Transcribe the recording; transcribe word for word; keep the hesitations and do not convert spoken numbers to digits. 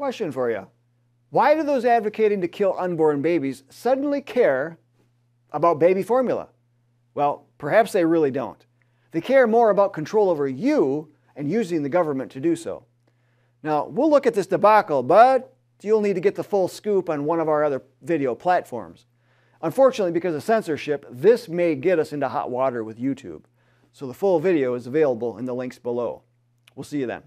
Question for you. Why do those advocating to kill unborn babies suddenly care about baby formula? Well, perhaps they really don't. They care more about control over you and using the government to do so. Now, we'll look at this debacle, but you'll need to get the full scoop on one of our other video platforms. Unfortunately, because of censorship, this may get us into hot water with YouTube. So the full video is available in the links below. We'll see you then.